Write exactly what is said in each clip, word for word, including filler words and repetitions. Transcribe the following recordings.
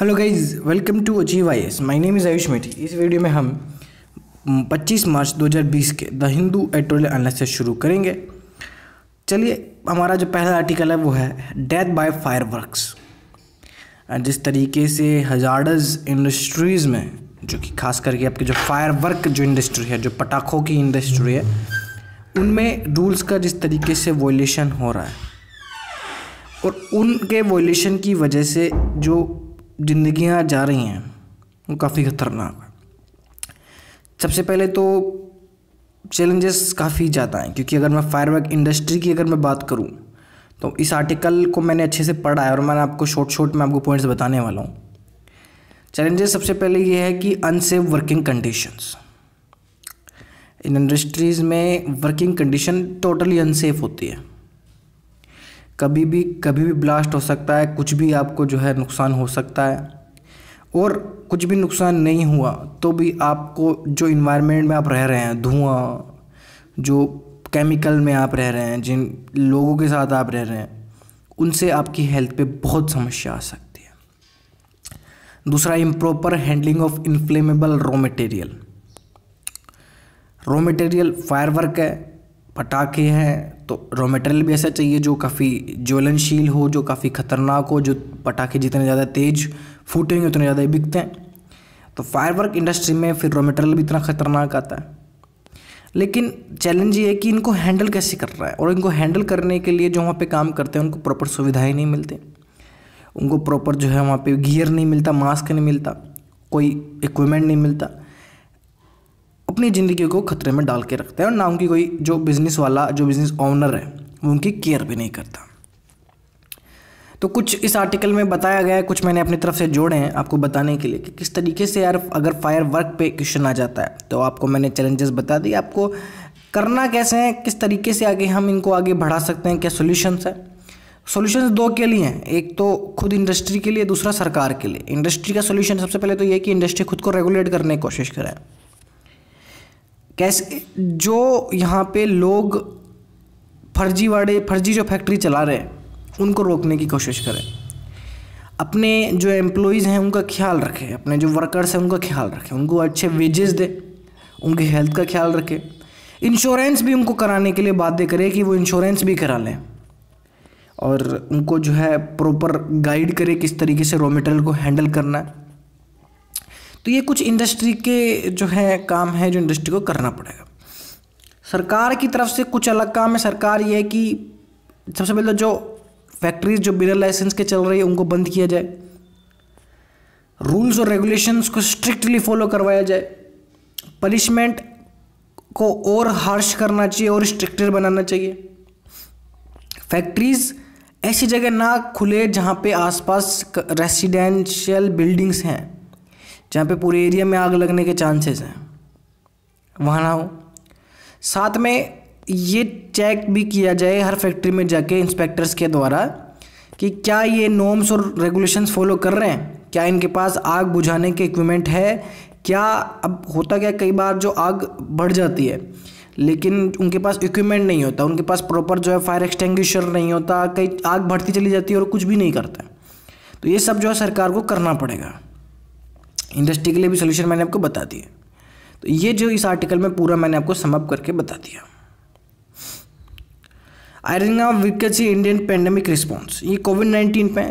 Hello guys, welcome to achieve I S. My name is Ayush Methi. इस video में हम पच्चीस मार्च दो हज़ार बीस के द हिंदू एडिटोरियल एनालिसिस से शुरू करेंगे। चलिए, हमारा जो पहला आर्टिकल है वो है डेथ बाय फायरवर्क्स। जिस तरीके से हजार्डस इंडस्ट्रीज़ में, जो कि खास करके आपकी जो फायरवर्क जो इंडस्ट्री है, जो पटाखों की इंडस्ट्री है, उनमें रूल्स का जिस तरीके से वॉयलेशन हो रहा है और उनके वॉयलेशन की वजह से जो जिंदगियां जा रही हैं वो काफ़ी ख़तरनाक है। सबसे पहले तो चैलेंजेस काफ़ी ज़्यादा हैं, क्योंकि अगर मैं फायरवर्क इंडस्ट्री की अगर मैं बात करूं तो इस आर्टिकल को मैंने अच्छे से पढ़ा है और मैंने आपको शॉर्ट शॉर्ट में आपको पॉइंट्स बताने वाला हूं। चैलेंजेस सबसे पहले ये है कि अनसेफ वर्किंग कंडीशंस। इन इंडस्ट्रीज़ में वर्किंग कंडीशन टोटली अनसेफ होती है, कभी भी कभी भी ब्लास्ट हो सकता है, कुछ भी आपको जो है नुकसान हो सकता है। और कुछ भी नुकसान नहीं हुआ तो भी आपको जो इन्वायरमेंट में आप रह रहे हैं, धुआं, जो केमिकल में आप रह रहे हैं, जिन लोगों के साथ आप रह रहे हैं, उनसे आपकी हेल्थ पे बहुत समस्या आ सकती है। दूसरा, improper handling of inflammable raw material. Raw material firework है, पटाखे हैं, तो रॉ मटेरियल भी ऐसा चाहिए जो काफ़ी ज्वलनशील हो, जो काफ़ी ख़तरनाक हो। जो पटाखे जितने ज़्यादा तेज फूटेंगे उतने ज़्यादा ही बिकते हैं। तो फायरवर्क इंडस्ट्री में फिर रॉ मटेरियल भी इतना ख़तरनाक आता है। लेकिन चैलेंज ये है कि इनको हैंडल कैसे कर रहा है, और इनको हैंडल करने के लिए जो वहाँ पे काम करते हैं उनको प्रॉपर सुविधाएँ नहीं मिलती, उनको प्रॉपर जो है वहाँ पर गियर नहीं मिलता, मास्क नहीं मिलता, कोई इक्विपमेंट नहीं मिलता। अपनी ज़िंदगी को खतरे में डाल के रखते हैं और ना उनकी कोई जो बिज़नेस वाला जो बिज़नेस ओनर है वो उनकी केयर भी नहीं करता। तो कुछ इस आर्टिकल में बताया गया है, कुछ मैंने अपनी तरफ से जोड़े हैं आपको बताने के लिए कि किस तरीके से यार अगर फायर वर्क पे क्वेश्चन आ जाता है। तो आपको मैंने चैलेंजेस बता दिए, आपको करना कैसे है, किस तरीके से आगे हम इनको आगे बढ़ा सकते हैं, क्या सोल्यूशंस है। सोल्यूशंस दो के लिए हैं, एक तो खुद इंडस्ट्री के लिए, दूसरा सरकार के लिए। इंडस्ट्री का सोल्यूशन सबसे पहले तो ये है कि इंडस्ट्री खुद को रेगुलेट करने की कोशिश करें। कैसे जो यहाँ पे लोग फर्जीवाड़े फर्जी जो फैक्ट्री चला रहे हैं उनको रोकने की कोशिश करें। अपने जो एम्प्लॉइज़ हैं उनका ख्याल रखें, अपने जो वर्कर्स हैं उनका ख्याल रखें, उनको अच्छे वेजेस दें, उनकी हेल्थ का ख्याल रखें। इंश्योरेंस भी उनको कराने के लिए बाध्य करें कि वो इंश्योरेंस भी करा लें, और उनको जो है प्रॉपर गाइड करें किस तरीके से रॉ मटेरियल को हैंडल करना है। तो ये कुछ इंडस्ट्री के जो है काम है जो इंडस्ट्री को करना पड़ेगा। सरकार की तरफ से कुछ अलग काम है। सरकार ये है कि सबसे पहले जो फैक्ट्रीज जो बिना लाइसेंस के चल रही है उनको बंद किया जाए, रूल्स और रेगुलेशंस को स्ट्रिक्टली फॉलो करवाया जाए, पनिशमेंट को और हार्श करना चाहिए और स्ट्रिक्टर बनाना चाहिए। फैक्ट्रीज ऐसी जगह ना खुले जहाँ पे आसपास रेसिडेंशियल बिल्डिंग्स हैं, जहाँ पे पूरे एरिया में आग लगने के चांसेस हैं, वहाँ ना हो। साथ में ये चेक भी किया जाए हर फैक्ट्री में जाके इंस्पेक्टर्स के द्वारा कि क्या ये नॉर्म्स और रेगुलेशंस फॉलो कर रहे हैं, क्या इनके पास आग बुझाने के इक्विपमेंट है क्या। अब होता क्या, कई बार जो आग बढ़ जाती है लेकिन उनके पास इक्विपमेंट नहीं होता, उनके पास प्रॉपर जो है फायर एक्सटिंग्विशर नहीं होता, कई आग बढ़ती चली जाती है और कुछ भी नहीं करता। तो ये सब जो है सरकार को करना पड़ेगा। इंडस्ट्री के लिए भी सोल्यूशन मैंने आपको बता दिया। तो ये जो इस आर्टिकल में पूरा मैंने आपको समअप करके बता दिया। Ironing of wickets, Indian pandemic response. ये कोविड नाइन्टीन पे,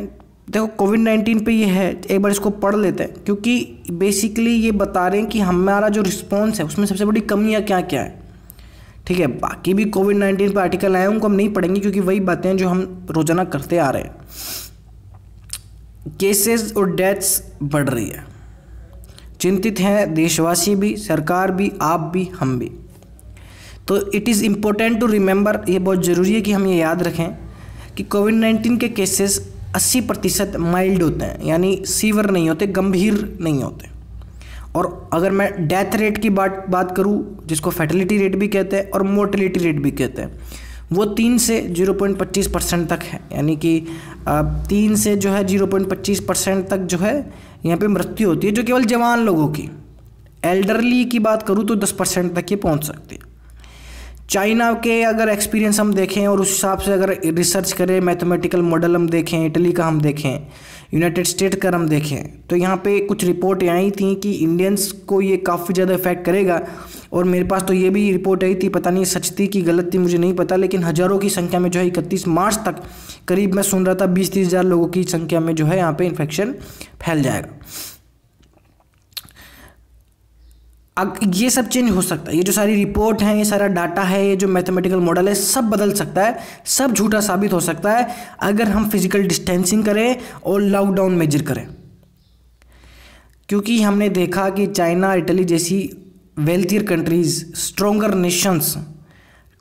देखो कोविड नाइन्टीन पे ये है, एक बार इसको पढ़ लेते हैं, क्योंकि बेसिकली ये बता रहे हैं कि हमारा जो रिस्पॉन्स है उसमें सबसे बड़ी कमियाँ क्या क्या है। ठीक है, बाकी भी कोविड नाइन्टीन पर आर्टिकल आए उनको हम नहीं पढ़ेंगे, क्योंकि वही बातें जो हम रोजाना करते आ रहे हैं। केसेस और डेथ्स बढ़ रही है, चिंतित हैं देशवासी भी, सरकार भी, आप भी, हम भी। तो it is important to remember, ये बहुत ज़रूरी है कि हम ये याद रखें कि कोविड नाइन्टीन के केसेस अस्सी प्रतिशत माइल्ड होते हैं, यानी सीवर नहीं होते, गंभीर नहीं होते। और अगर मैं डेथ रेट की बात बात करूं, जिसको फैटलिटी रेट भी कहते हैं और मोर्टलिटी रेट भी कहते हैं, वो तीन से जीरो पॉइंट पच्चीस परसेंट तक है, यानी कि तीन से जो है जीरो पॉइंट पच्चीस परसेंट तक जो है यहाँ पे मृत्यु होती है, जो केवल जवान लोगों की। एल्डरली की बात करूँ तो दस परसेंट तक ये पहुँच सकती है। चाइना के अगर एक्सपीरियंस हम देखें और उस हिसाब से अगर रिसर्च करें, मैथमेटिकल मॉडल हम देखें, इटली का हम देखें, यूनाइटेड स्टेट का हम देखें, तो यहाँ पे कुछ रिपोर्ट आई थी कि इंडियंस को ये काफ़ी ज़्यादा इफेक्ट करेगा। और मेरे पास तो ये भी रिपोर्ट आई थी, पता नहीं सच थी कि गलत थी मुझे नहीं पता, लेकिन हज़ारों की संख्या में जो है इकतीस मार्च तक करीब मैं सुन रहा था बीस तीस हज़ार लोगों की संख्या में जो है यहाँ पर इन्फेक्शन फैल जाएगा। अब ये सब चेंज हो सकता है, ये जो सारी रिपोर्ट है, ये सारा डाटा है, ये जो मैथमेटिकल मॉडल है, सब बदल सकता है, सब झूठा साबित हो सकता है अगर हम फिजिकल डिस्टेंसिंग करें और लॉकडाउन मेजर करें। क्योंकि हमने देखा कि चाइना, इटली जैसी wealthier countries, stronger nations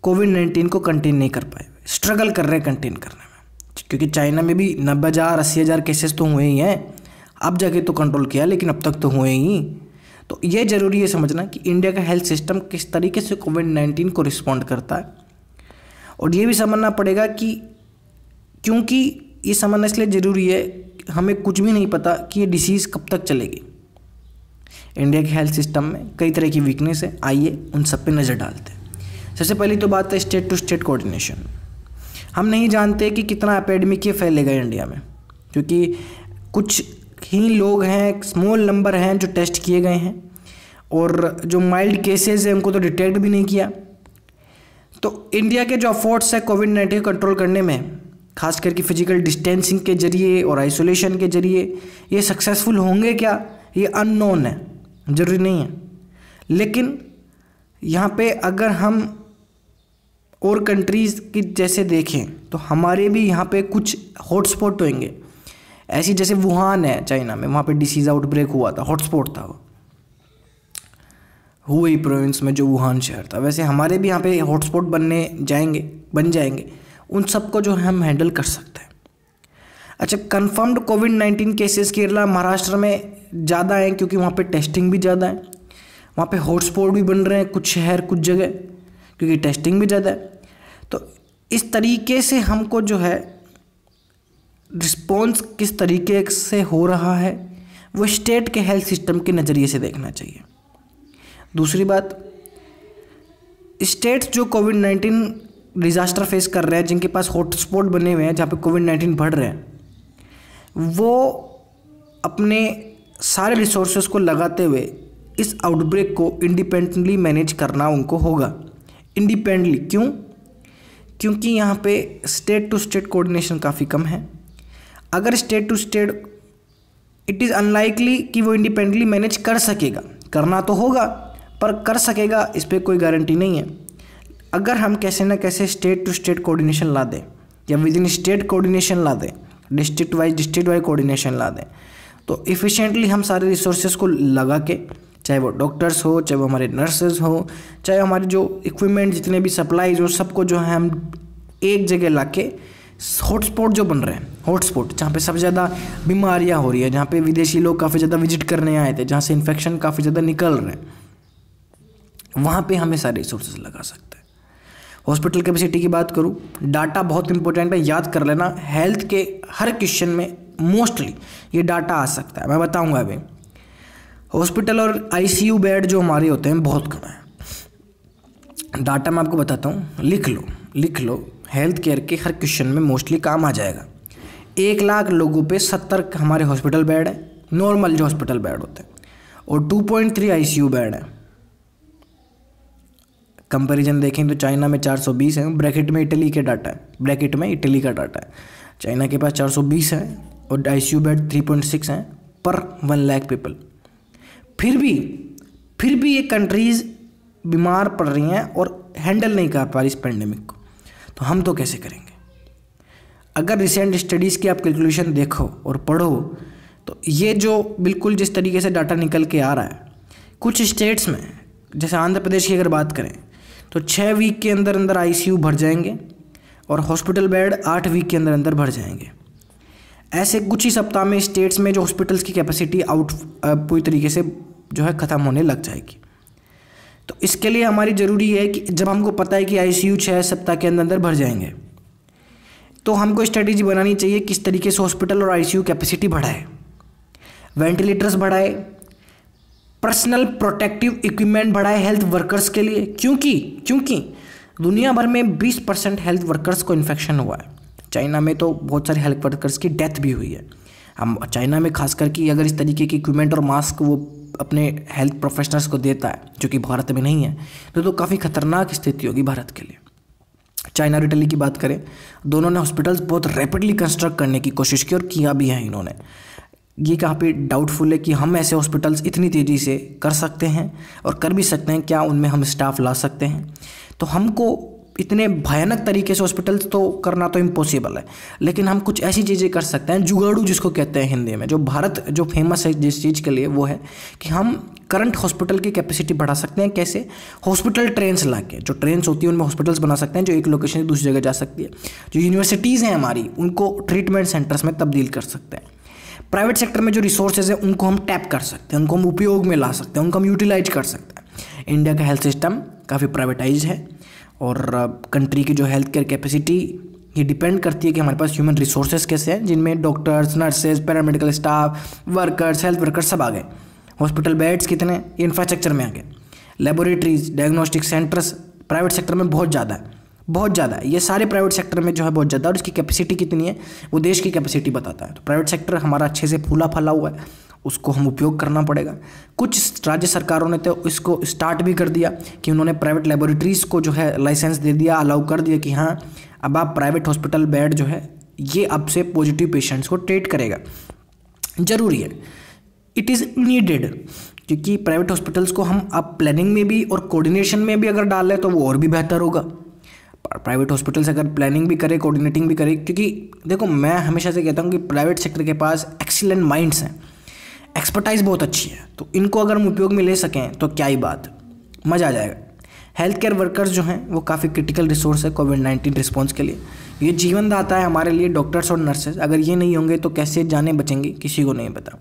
COVID nineteen को कंटेन नहीं कर पाए, स्ट्रगल कर रहे हैं कंटेन करने में। क्योंकि चाइना में भी नब्बे हज़ार अस्सी हज़ार केसेस तो हुए ही हैं, अब जाके तो कंट्रोल किया, लेकिन अब तक तो हुए ही। तो ये ज़रूरी है समझना कि इंडिया का हेल्थ सिस्टम किस तरीके से कोविड नाइन्टीन को रिस्पॉन्ड करता है। और ये भी समझना पड़ेगा कि क्योंकि ये समझना इसलिए ज़रूरी है, हमें कुछ भी नहीं पता कि ये डिसीज़ कब तक चलेगी। इंडिया के हेल्थ सिस्टम में कई तरह की वीकनेस है, आइए उन सब पे नज़र डालते हैं। सबसे पहली तो बात है स्टेट टू स्टेट कोऑर्डिनेशन। हम नहीं जानते कि कितना एपिडेमिक ये फैलेगा इंडिया में, क्योंकि कुछ ही लोग हैं, स्मॉल नंबर हैं जो टेस्ट किए गए हैं, और जो माइल्ड केसेस हैं उनको तो डिटेक्ट भी नहीं किया। तो इंडिया के जो एफर्ट्स है कोविड नाइन्टीन को कंट्रोल करने में, खास करके फिजिकल डिस्टेंसिंग के जरिए और आइसोलेशन के जरिए, ये सक्सेसफुल होंगे क्या, ये अननोन है, ज़रूरी नहीं है। लेकिन यहाँ पे अगर हम और कंट्रीज़ की जैसे देखें तो हमारे भी यहाँ पे कुछ हॉटस्पॉट होंगे, ऐसी जैसे वुहान है चाइना में, वहाँ पे डिसीज़ आउटब्रेक हुआ था, हॉटस्पॉट था वो हुई प्रोविंस में जो वुहान शहर था। वैसे हमारे भी यहाँ पे हॉटस्पॉट बनने जाएंगे बन जाएंगे उन सबको जो हम हैंडल कर सकते हैं। अच्छा, confirmed COVID nineteen cases Kerala Maharashtra में ज़्यादा हैं, क्योंकि वहाँ पे टेस्टिंग भी ज़्यादा है, वहाँ पे हॉटस्पॉट भी बन रहे हैं कुछ शहर कुछ जगह, क्योंकि टेस्टिंग भी ज़्यादा है। तो इस तरीके से हमको जो है रिस्पॉन्स किस तरीके से हो रहा है वो स्टेट के हेल्थ सिस्टम के नज़रिए से देखना चाहिए। दूसरी बात, स्टेट्स जो कोविड नाइन्टीन डिज़ास्टर फेस कर रहे हैं, जिनके पास हॉटस्पॉट बने हुए हैं जहाँ पे कोविड नाइन्टीन बढ़ रहे हैं, वो अपने सारे रिसोर्सेज को लगाते हुए इस आउटब्रेक को इंडिपेंडेंटली मैनेज करना उनको होगा। इंडिपेंडेंटली क्यों? क्योंकि यहाँ पे स्टेट टू स्टेट कोऑर्डिनेशन काफ़ी कम है। अगर state to state it is unlikely कि वो इंडिपेंडेंटली मैनेज कर सकेगा, करना तो होगा पर कर सकेगा इस पर कोई गारंटी नहीं है। अगर हम कैसे ना कैसे स्टेट टू स्टेट कोऑर्डिनेशन ला दें या विद इन स्टेट कोऑर्डिनेशन ला दें, district wise district wise coordination ला दें, तो इफ़िशेंटली हम सारे रिसोर्सेज को लगा के, चाहे वो डॉक्टर्स हो, चाहे वो हमारे नर्सेज हो, चाहे हमारे जो इक्विपमेंट जितने भी सप्लाईज हो, सबको जो है हम एक जगह ला के हॉटस्पॉट जो बन रहे हैं, हॉटस्पॉट जहाँ पे सबसे ज़्यादा बीमारियाँ हो रही है, जहाँ पे विदेशी लोग काफ़ी ज़्यादा विजिट करने आए थे, जहाँ से इन्फेक्शन काफ़ी ज़्यादा निकल रहे हैं, वहाँ पे हमें सारे रिसोर्सेज लगा सकते हैं। हॉस्पिटल कैपेसिटी की बात करूँ, डाटा बहुत इंपॉर्टेंट है, याद कर लेना, हेल्थ के हर क्वेश्चन में मोस्टली ये डाटा आ सकता है, मैं बताऊँगा अभी। हॉस्पिटल और आईसीयू बेड जो हमारे होते हैं बहुत कम है, डाटा मैं आपको बताता हूँ, लिख लो लिख लो, हेल्थ केयर के हर क्वेश्चन में मोस्टली काम आ जाएगा। एक लाख लोगों पे सत्तर हमारे हॉस्पिटल बेड है, नॉर्मल जो हॉस्पिटल बेड होते हैं, और two point three ICU bed है। कंपेरिजन देखें तो चाइना में चार सौ बीस है, ब्रैकेट में इटली के डाटा है, ब्रैकेट में इटली का डाटा है, चाइना के पास चार सौ बीस है और ICU bed three point six है पर वन लाख पीपल। फिर भी फिर भी ये कंट्रीज़ बीमार पड़ रही हैं और हैंडल नहीं कर पा रही इस पेंडेमिक को, तो हम तो कैसे करेंगे? अगर रिसेंट स्टडीज़ की आप कैलकुलेशन देखो और पढ़ो तो ये जो बिल्कुल जिस तरीके से डाटा निकल के आ रहा है, कुछ स्टेट्स में जैसे आंध्र प्रदेश की अगर बात करें तो छः वीक के अंदर अंदर आईसीयू भर जाएंगे और हॉस्पिटल बेड आठ वीक के अंदर अंदर भर जाएंगे। ऐसे कुछ ही सप्ताह में स्टेट्स में जो हॉस्पिटल्स की कैपेसिटी आउट पूरी तरीके से जो है ख़त्म होने लग जाएगी। तो इसके लिए हमारी ज़रूरी है कि जब हमको पता है कि आईसीयू छः सप्ताह के अंदर अंदर भर जाएंगे तो हमको स्ट्रेटेजी बनानी चाहिए किस तरीके से हॉस्पिटल और आईसीयू कैपेसिटी बढ़ाए, वेंटिलेटर्स बढ़ाए, पर्सनल प्रोटेक्टिव इक्विपमेंट बढ़ाए हेल्थ वर्कर्स के लिए। क्योंकि क्योंकि दुनिया भर में बीस परसेंट हेल्थ वर्कर्स को इन्फेक्शन हुआ है। चाइना में तो बहुत सारे हेल्थ वर्कर्स की डेथ भी हुई है। हम चाइना में खास करके अगर इस तरीके की इक्विपमेंट और मास्क वो अपने हेल्थ प्रोफेशनल्स को देता है, जो कि भारत में नहीं है, तो, तो काफ़ी खतरनाक स्थिति होगी भारत के लिए। चाइना और इटली की बात करें, दोनों ने हॉस्पिटल्स बहुत रैपिडली कंस्ट्रक्ट करने की कोशिश की और किया भी है इन्होंने। ये काफ़ी डाउटफुल है कि हम ऐसे हॉस्पिटल्स इतनी तेज़ी से कर सकते हैं और कर भी सकते हैं, क्या उनमें हम स्टाफ ला सकते हैं। तो हमको इतने भयानक तरीके से हॉस्पिटल्स तो करना तो इम्पॉसिबल है, लेकिन हम कुछ ऐसी चीज़ें कर सकते हैं, जुगाड़ू जिसको कहते हैं हिंदी में, जो भारत जो फेमस है जिस चीज़ के लिए, वो है कि हम करंट हॉस्पिटल की कैपेसिटी बढ़ा सकते हैं। कैसे? हॉस्पिटल ट्रेन्स ला के, जो ट्रेन्स होती हैं उनमें हॉस्पिटल्स बना सकते हैं जो एक लोकेशन से दूसरी जगह जा सकती है। जो यूनिवर्सिटीज़ हैं हमारी, उनको ट्रीटमेंट सेंटर्स में तब्दील कर सकते हैं। प्राइवेट सेक्टर में जो रिसोर्सेज हैं उनको हम टैप कर सकते हैं, उनको हम उपयोग में ला सकते हैं, उनको हम यूटिलाइज कर सकते हैं। इंडिया का हेल्थ सिस्टम काफ़ी प्राइवेटाइज है और कंट्री की जो हेल्थ केयर कैपेसिटी, ये डिपेंड करती है कि हमारे पास ह्यूमन रिसोर्सेज कैसे हैं, जिनमें doctors, nurses, paramedical staff, workers, health workers सब आ गए। हॉस्पिटल बेड्स कितने, ये इंफ्रास्ट्रक्चर में आ गए। Laboratories, diagnostic centres private sector में बहुत ज़्यादा है, बहुत ज़्यादा है। ये सारे प्राइवेट सेक्टर में जो है बहुत ज़्यादा, और इसकी कैपेसिटी कितनी है वो देश की कैपेसिटी बताता है। तो प्राइवेट सेक्टर हमारा अच्छे से फूला फला हुआ है, उसको हम उपयोग करना पड़ेगा। कुछ राज्य सरकारों ने तो इसको स्टार्ट भी कर दिया कि उन्होंने प्राइवेट लेबोरेटरीज़ को जो है लाइसेंस दे दिया, अलाउ कर दिया कि हाँ अब आप प्राइवेट हॉस्पिटल बेड जो है ये अब से पॉजिटिव पेशेंट्स को ट्रीट करेगा। ज़रूरी है, इट इज़ नीडेड, क्योंकि प्राइवेट हॉस्पिटल्स को हम अब प्लानिंग में भी और कोऑर्डिनेशन में भी अगर डाल लें तो वो और भी बेहतर होगा। प्राइवेट हॉस्पिटल्स अगर प्लानिंग भी करे, कोऑर्डिनेटिंग भी करे, क्योंकि देखो मैं हमेशा से कहता हूँ कि प्राइवेट सेक्टर के पास एक्सीलेंट माइंड्स हैं, एक्सपर्टाइज बहुत अच्छी है, तो इनको अगर हम उपयोग में ले सकें तो क्या ही बात, मज़ा आ जाएगा। हेल्थ केयर वर्कर्स जो हैं वो काफ़ी क्रिटिकल रिसोर्स है कोविड नाइन्टीन रिस्पॉन्स के लिए। ये जीवनदाता है हमारे लिए, डॉक्टर्स और नर्सेज। अगर ये नहीं होंगे तो कैसे जाने बचेंगे, किसी को नहीं पता।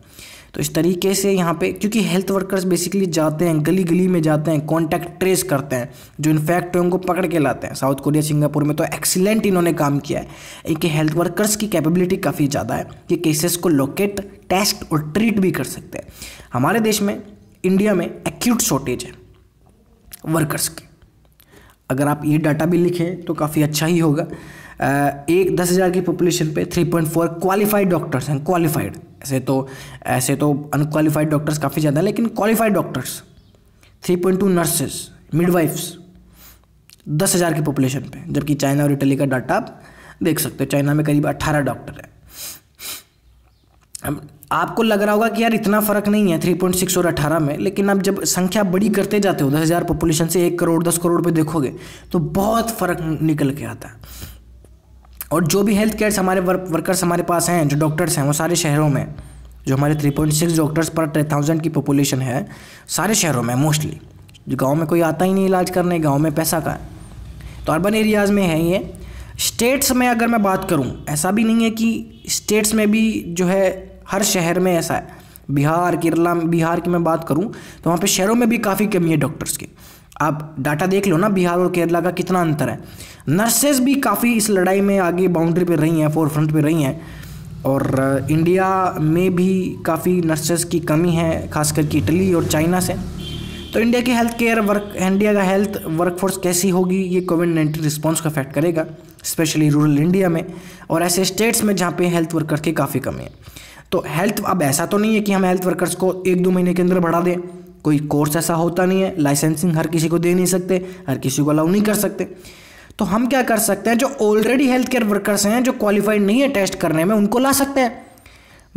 तो इस तरीके से यहाँ पे, क्योंकि हेल्थ वर्कर्स बेसिकली जाते हैं, गली गली में जाते हैं, कॉन्टैक्ट ट्रेस करते हैं, जो इन्फेक्ट है उनको पकड़ के लाते हैं। साउथ कोरिया, सिंगापुर में तो एक्सीलेंट इन्होंने काम किया है। इनके हेल्थ वर्कर्स की कैपेबिलिटी काफ़ी ज़्यादा है कि केसेस को लोकेट, टेस्ट और ट्रीट भी कर सकते हैं। हमारे देश में, इंडिया में एक्यूट शॉर्टेज है वर्कर्स की। अगर आप ये डाटा भी लिखें तो काफ़ी अच्छा ही होगा। एक दस हज़ार की पॉपुलेशन पे तीन पॉइंट चार क्वालिफाइड डॉक्टर्स हैं, क्वालिफाइड। ऐसे तो ऐसे तो अनक्वालिफाइड डॉक्टर्स काफ़ी ज़्यादा हैं, लेकिन क्वालिफाइड डॉक्टर्स तीन पॉइंट दो नर्सेस, मिडवाइफ्स दस हज़ार की पॉपुलेशन पे, जबकि चाइना और इटली का डाटा आप देख सकते हो। चाइना में करीब अट्ठारह डॉक्टर हैं। अब आपको लग रहा होगा कि यार इतना फ़र्क नहीं है तीन पॉइंट छह और अट्ठारह में, लेकिन अब जब संख्या बड़ी करते जाते हो, दस हज़ार पॉपुलेशन से एक करोड़ दस करोड़ पे देखोगे तो बहुत फ़र्क निकल के आता है। और जो भी हेल्थ केयर्स हमारे वर्कर्स हमारे पास हैं, जो डॉक्टर्स हैं, वो सारे शहरों में, जो हमारे तीन पॉइंट छह डॉक्टर्स पर दस हज़ार की पॉपुलेशन है, सारे शहरों में मोस्टली। गाँव में कोई आता ही नहीं इलाज करने, गाँव में पैसा का है, तो अर्बन एरियाज़ में है ये। स्टेट्स में अगर मैं बात करूँ, ऐसा भी नहीं है कि स्टेट्स में भी जो है हर शहर में ऐसा है। बिहार, केरला, बिहार की मैं बात करूं तो वहाँ पे शहरों में भी काफ़ी कमी है डॉक्टर्स की। आप डाटा देख लो ना, बिहार और केरला का कितना अंतर है। नर्सेज भी काफ़ी इस लड़ाई में आगे बाउंड्री पे रही हैं, फोरफ्रंट पे रही हैं, और इंडिया में भी काफ़ी नर्सेज की कमी है, खास करके इटली और चाइना से। तो इंडिया की हेल्थ केयर वर्क इंडिया का हेल्थ वर्कफोर्स कैसी होगी, ये कोविड नाइन्टीन रिस्पॉन्स को अफेक्ट करेगा, स्पेशली रूरल इंडिया में और ऐसे स्टेट्स में जहाँ पे हेल्थ वर्कर की काफ़ी कमी है। तो हेल्थ, अब ऐसा तो नहीं है कि हम हेल्थ वर्कर्स को एक दो महीने के अंदर बढ़ा दें, कोई कोर्स ऐसा होता नहीं है, लाइसेंसिंग हर किसी को दे नहीं सकते, हर किसी को अलाउ नहीं कर सकते। तो हम क्या कर सकते हैं, जो ऑलरेडी हेल्थ केयर वर्कर्स हैं, जो क्वालिफाइड नहीं है टेस्ट करने में, उनको ला सकते हैं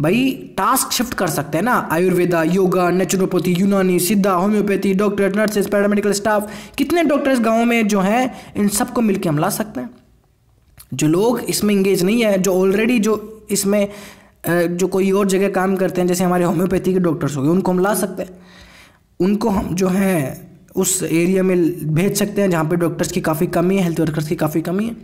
भाई। टास्क शिफ्ट कर सकते हैं ना, Ayurveda, yoga, naturopathy, Unani, Siddha, homeopathy, doctor, nurses, paramedical staff, कितने डॉक्टर्स गाँव में जो हैं, इन सबको मिलकर हम ला सकते हैं। जो लोग इसमें इंगेज नहीं है, जो ऑलरेडी जो इसमें जो कोई और जगह काम करते हैं, जैसे हमारे होम्योपैथी के डॉक्टर्स हो गए, उनको हम ला सकते हैं। उनको हम जो है उस एरिया में भेज सकते हैं जहाँ पे डॉक्टर्स की काफ़ी कमी है, हेल्थ वर्कर्स की काफ़ी कमी है।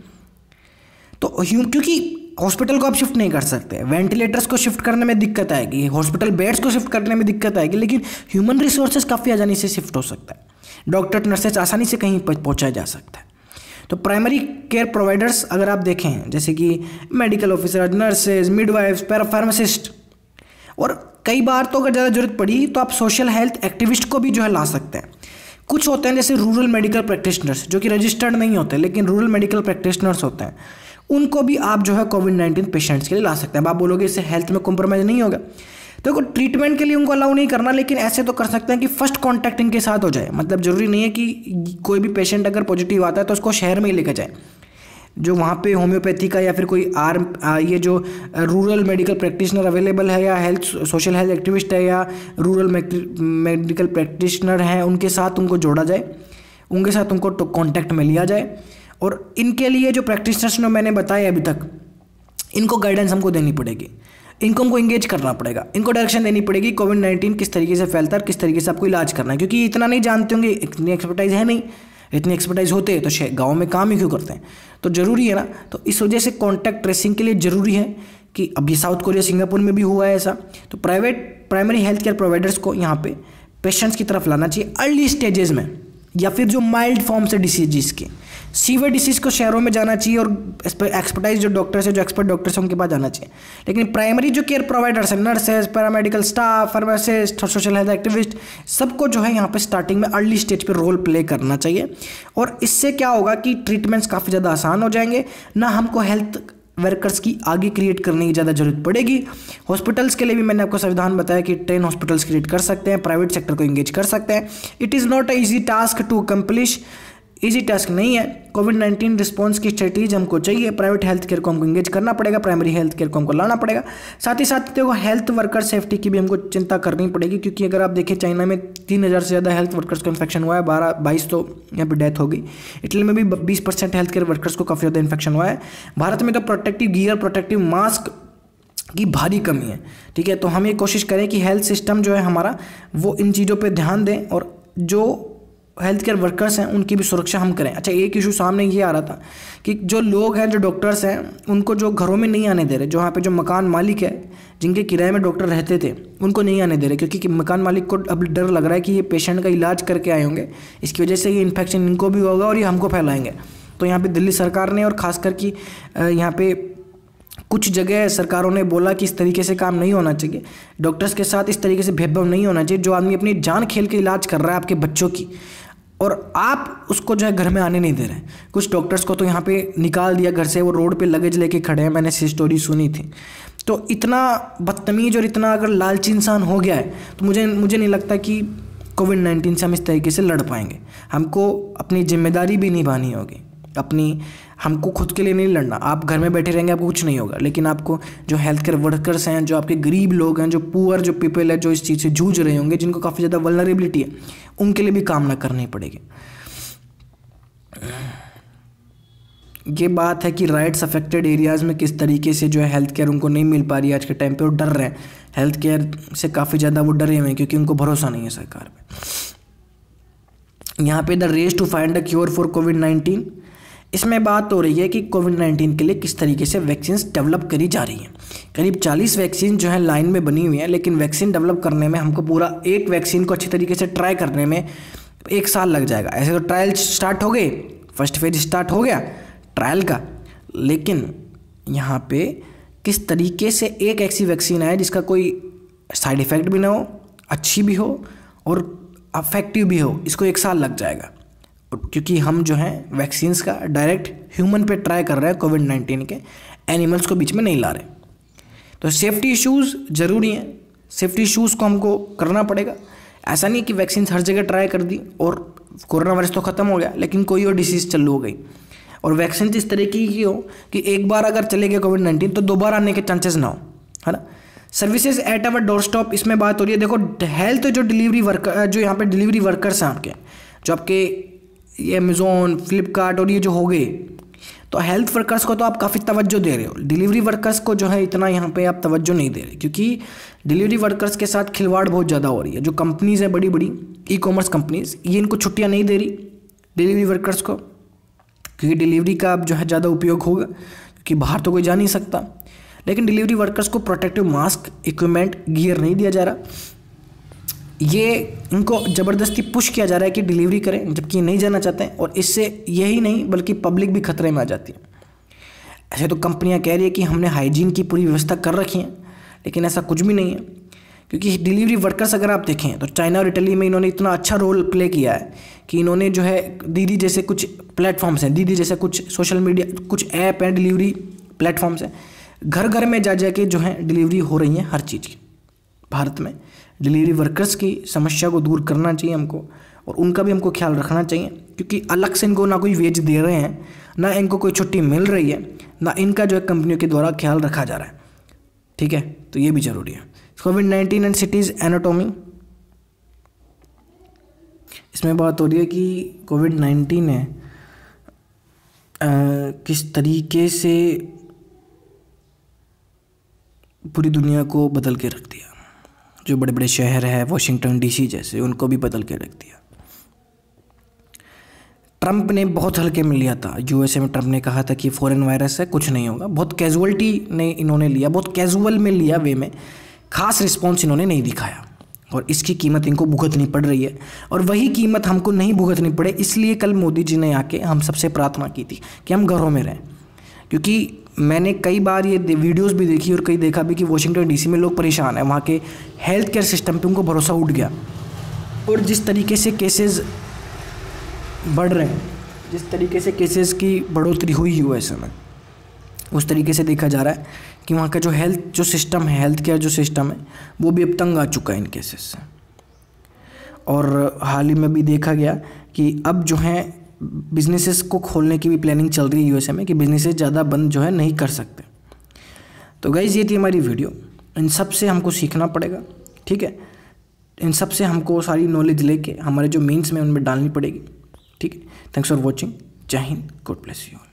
तो क्योंकि हॉस्पिटल को आप शिफ्ट नहीं कर सकते, वेंटिलेटर्स को शिफ्ट करने में दिक्कत आएगी, हॉस्पिटल बेड्स को शिफ्ट करने में दिक्कत आएगी, लेकिन ह्यूमन रिसोर्सेज काफ़ी आसानी से शिफ्ट हो सकता है। डॉक्टर, नर्सेज आसानी से कहीं पहुँचाया जा सकता है। तो प्राइमरी केयर प्रोवाइडर्स अगर आप देखें, जैसे कि medical officer, nurses, midwives, parapharmacist, और कई बार तो अगर ज़्यादा जरूरत पड़ी तो आप सोशल हेल्थ एक्टिविस्ट को भी जो है ला सकते हैं। कुछ होते हैं जैसे रूरल मेडिकल प्रैक्टिशनर्स जो कि रजिस्टर्ड नहीं होते, लेकिन रूरल मेडिकल प्रैक्टिशनर्स होते हैं, उनको भी आप जो है कोविड नाइन्टीन पेशेंट्स के लिए ला सकते हैं। आप बोलोगे इससे हेल्थ में कॉम्प्रोमाइज़ नहीं होगा, देखो तो ट्रीटमेंट के लिए उनको अलाउ नहीं करना, लेकिन ऐसे तो कर सकते हैं कि फर्स्ट कॉन्टैक्ट इनके साथ हो जाए। मतलब ज़रूरी नहीं है कि कोई भी पेशेंट अगर पॉजिटिव आता है तो उसको शहर में ही लेकर जाए, जो वहाँ पे होम्योपैथी का या फिर कोई आर आ, ये जो रूरल मेडिकल प्रैक्टिशनर अवेलेबल है या हेल्थ सोशल हेल्थ एक्टिविस्ट है या रूरल मेडिकल प्रैक्टिशनर हैं, उनके साथ उनको जोड़ा जाए, उनके साथ उनको कॉन्टैक्ट में लिया जाए। और इनके लिए जो प्रैक्टिशनर्स ने मैंने बताया अभी तक, इनको गाइडेंस हमको देनी पड़ेगी, इनको हमको इंगेज करना पड़ेगा, इनको डायरेक्शन देनी पड़ेगी कोविड नाइन्टीन किस तरीके से फैलता है, किस तरीके से आपको इलाज करना है, क्योंकि इतना नहीं जानते होंगे, इतनी एक्सपर्टाइज है नहीं। इतनी एक्सपर्टाइज होते हैं तो गांव में काम ही क्यों करते हैं, तो ज़रूरी है ना। तो इस वजह से कॉन्टैक्ट ट्रेसिंग के लिए ज़रूरी है कि अब ये साउथ कोरिया सिंगापुर में भी हुआ है ऐसा, तो private primary health care providers को यहाँ पे पेशेंट्स की तरफ लाना चाहिए अर्ली स्टेजेस में, या फिर जो माइल्ड फॉर्म्स है डिसीज़ के, सीवर डिसीज़ को शहरों में जाना चाहिए और एक्सपर्टाइज जो डॉक्टर्स है, जो एक्सपर्ट डॉक्टर्स हैं उनके पास जाना चाहिए। लेकिन प्राइमरी जो केयर प्रोवाइडर्स हैं, नर्सेज, पैरामेडिकल स्टाफ, फार्मासिस्ट और सोशल हेल्थ एक्टिविस्ट, सबको जो है यहाँ पे स्टार्टिंग में अर्ली स्टेज पे रोल प्ले करना चाहिए। और इससे क्या होगा कि ट्रीटमेंट्स काफ़ी ज़्यादा आसान हो जाएंगे, ना हमको हेल्थ वर्कर्स की आगे क्रिएट करने की ज़्यादा जरूरत पड़ेगी। हॉस्पिटल्स के लिए भी मैंने आपको संविधान बताया कि ट्रेन हॉस्पिटल्स क्रिएट कर सकते हैं, प्राइवेट सेक्टर को इंगेज कर सकते हैं। It is not a easy task to accomplish, easy task नहीं है। कोविड नाइन्टीन रिस्पॉन्स की स्ट्रेटेजी हमको चाहिए, प्राइवेट हेल्थ केयर को हमको इंगेज करना पड़ेगा, प्राइमरी हेल्थ केयर को हमको लाना पड़ेगा। साथ ही साथ देखो हेल्थ वर्कर सेफ्टी की भी हमको चिंता करनी पड़ेगी, क्योंकि अगर आप देखें चाइना में तीन हज़ार से ज़्यादा हेल्थ वर्कर्स को इन्फेक्शन हुआ है, बारह बाईस तो यहाँ पर डेथ हो गई। इटली में भी बीस परसेंट हेल्थ केयर वर्कर्स को काफ़ी ज़्यादा इन्फेक्शन हुआ है। भारत में तो प्रोटेक्टिव गियर, प्रोटेक्टिव मास्क की भारी कमी है, ठीक है। तो हम ये कोशिश करें कि हेल्थ सिस्टम जो है हमारा वो इन चीज़ों पर ध्यान दें और जो हेल्थ केयर वर्कर्स हैं उनकी भी सुरक्षा हम करें। अच्छा, एक इशू सामने ये आ रहा था कि जो लोग हैं, जो डॉक्टर्स हैं, उनको जो घरों में नहीं आने दे रहे, जो यहाँ पे जो मकान मालिक है जिनके किराए में डॉक्टर रहते थे उनको नहीं आने दे रहे, क्योंकि मकान मालिक को अब डर लग रहा है कि ये पेशेंट का इलाज करके आए होंगे, इसकी वजह से ये इन्फेक्शन इनको भी होगा और ये हमको फैलाएंगे। तो यहाँ पर दिल्ली सरकार ने और ख़ासकर कि यहाँ पर कुछ जगह सरकारों ने बोला कि इस तरीके से काम नहीं होना चाहिए, डॉक्टर्स के साथ इस तरीके से भेदभाव नहीं होना चाहिए। जो आदमी अपनी जान खेल के इलाज कर रहा है आपके बच्चों की, और आप उसको जो है घर में आने नहीं दे रहे। कुछ डॉक्टर्स को तो यहाँ पे निकाल दिया घर से, वो रोड पे लगेज लेके खड़े हैं, मैंने ऐसी स्टोरी सुनी थी। तो इतना बदतमीज़ और इतना अगर लालची इंसान हो गया है तो मुझे मुझे नहीं लगता कि कोविड नाइन्टीन से हम इस तरीके से लड़ पाएंगे। हमको अपनी जिम्मेदारी भी निभानी होगी, अपनी हमको खुद के लिए नहीं लड़ना। आप घर में बैठे रहेंगे आपको कुछ नहीं होगा, लेकिन आपको जो हेल्थ केयर वर्कर्स हैं, जो आपके गरीब लोग हैं, जो पुअर जो पीपल है, जो इस चीज़ से जूझ रहे होंगे, जिनको काफ़ी ज़्यादा वल्नरेबिलिटी है, उनके लिए भी कामना करनी पड़ेगी। ये बात है कि राइट्स अफेक्टेड एरियाज़ में किस तरीके से जो है हेल्थ केयर उनको नहीं मिल पा रही आज के टाइम पर, वो डर रहे हैं हेल्थ केयर से, काफ़ी ज़्यादा वो डरे हुए हैं क्योंकि उनको भरोसा नहीं है सरकार पर। यहाँ पे the race to find a cure for COVID nineteen, इसमें बात हो रही है कि कोविड नाइन्टीन के लिए किस तरीके से वैक्सीन डेवलप करी जा रही हैं। करीब चालीस वैक्सीन जो है लाइन में बनी हुई है, लेकिन वैक्सीन डेवलप करने में हमको पूरा एक वैक्सीन को अच्छी तरीके से ट्राई करने में एक साल लग जाएगा। ऐसे तो ट्रायल स्टार्ट हो गए, फर्स्ट फेज स्टार्ट हो गया ट्रायल का, लेकिन यहाँ पर किस तरीके से एक ऐसी वैक्सीन आए जिसका कोई साइड इफ़ेक्ट भी ना हो, अच्छी भी हो और अफेक्टिव भी हो, इसको एक साल लग जाएगा। क्योंकि हम जो है वैक्सीन्स का डायरेक्ट ह्यूमन पे ट्राई कर रहे हैं, कोविड नाइन्टीन के एनिमल्स को बीच में नहीं ला रहे। तो सेफ्टी इश्यूज़ ज़रूरी हैं, सेफ्टी इश्यूज़ को हमको करना पड़ेगा। ऐसा नहीं कि वैक्सीन हर जगह ट्राई कर दी और कोरोना वायरस तो ख़त्म हो गया, लेकिन कोई और डिसीज़ चालू हो गई। और वैक्सीन इस तरीके की हो कि एक बार अगर चले गए कोविड नाइन्टीन तो दोबारा आने के चांसेस ना हो, है ना। Services at our door stop, इसमें बात हो रही है। देखो हेल्थ जो डिलीवरी वर्कर, जो यहाँ पर डिलीवरी वर्कर्स हैं आपके, जो आपके ये अमेज़ॉन, फ्लिपकार्ट और ये जो हो गए, तो हेल्थ वर्कर्स को तो आप काफ़ी तवज्जो दे रहे हो, डिलीवरी वर्कर्स को जो है इतना यहाँ पे आप तवज्जो नहीं दे रहे, क्योंकि डिलीवरी वर्कर्स के साथ खिलवाड़ बहुत ज़्यादा हो रही है। जो कंपनीज़ हैं बड़ी बड़ी, ई कॉमर्स कंपनीज़, ये इनको छुट्टियाँ नहीं दे रही डिलीवरी वर्कर्स को, क्योंकि डिलीवरी का अब जो है ज़्यादा उपयोग होगा, क्योंकि बाहर तो कोई जा नहीं सकता। लेकिन डिलीवरी वर्कर्स को प्रोटेक्टिव मास्क, इक्विपमेंट, गियर नहीं दिया जा रहा, ये इनको ज़बरदस्ती पुश किया जा रहा है कि डिलीवरी करें, जबकि नहीं जाना चाहते हैं। और इससे यही नहीं बल्कि पब्लिक भी खतरे में आ जाती है। ऐसे तो कंपनियां कह रही है कि हमने हाइजीन की पूरी व्यवस्था कर रखी है, लेकिन ऐसा कुछ भी नहीं है। क्योंकि डिलीवरी वर्कर्स अगर आप देखें तो चाइना और इटली में इन्होंने इतना अच्छा रोल प्ले किया है कि इन्होंने जो है दीदी जैसे कुछ प्लेटफॉर्म्स हैं, दीदी जैसे कुछ सोशल मीडिया, कुछ ऐप हैं, डिलीवरी प्लेटफॉर्म्स हैं, घर घर में जा जा के जो है डिलीवरी हो रही है हर चीज़ की। भारत में डिलीवरी वर्कर्स की समस्या को दूर करना चाहिए हमको, और उनका भी हमको ख्याल रखना चाहिए, क्योंकि अलग से इनको ना कोई वेज दे रहे हैं, ना इनको कोई छुट्टी मिल रही है, ना इनका जो है कंपनियों के द्वारा ख्याल रखा जा रहा है। ठीक है, तो ये भी ज़रूरी है। COVID nineteen and cities anatomy, इसमें बात हो रही है कि कोविड नाइन्टीन ने किस तरीके से पूरी दुनिया को बदल के रख दिया। जो बड़े बड़े शहर है वॉशिंगटन डीसी जैसे, उनको भी बदल के रख दिया। ट्रंप ने बहुत हल्के में लिया था, यूएसए में ट्रंप ने कहा था कि फॉरेन वायरस है, कुछ नहीं होगा। बहुत कैजुअलिटी ने इन्होंने लिया, बहुत कैजुअल में लिया वे में, खास रिस्पॉन्स इन्होंने नहीं दिखाया, और इसकी कीमत इनको भुगतनी पड़ रही है। और वही कीमत हमको नहीं भुगतनी पड़े, इसलिए कल मोदी जी ने आके हम सबसे प्रार्थना की थी कि हम घरों में रहें। क्योंकि मैंने कई बार ये वीडियोस भी देखी और कई देखा भी कि वॉशिंगटन डीसी में लोग परेशान हैं, वहाँ के हेल्थ केयर सिस्टम पे उनको भरोसा उठ गया। और जिस तरीके से केसेस बढ़ रहे हैं, जिस तरीके से केसेस की बढ़ोतरी हुई यूएसए में, उस तरीके से देखा जा रहा है कि वहाँ का जो हेल्थ जो सिस्टम है, हेल्थ केयर जो सिस्टम है, वो भी अब तंग आ चुका है इन केसेस से। और हाल ही में भी देखा गया कि अब जो है बिजनेसेस को खोलने की भी प्लानिंग चल रही है यूएसए में, कि बिजनेसेस ज़्यादा बंद जो है नहीं कर सकते। तो गाइज़, ये थी हमारी वीडियो। इन सब से हमको सीखना पड़ेगा, ठीक है, इन सब से हमको सारी नॉलेज लेके हमारे जो मेंस में उनमें डालनी पड़ेगी। ठीक है, थैंक्स फॉर वॉचिंग, जय हिंद, गॉड ब्लेस यू।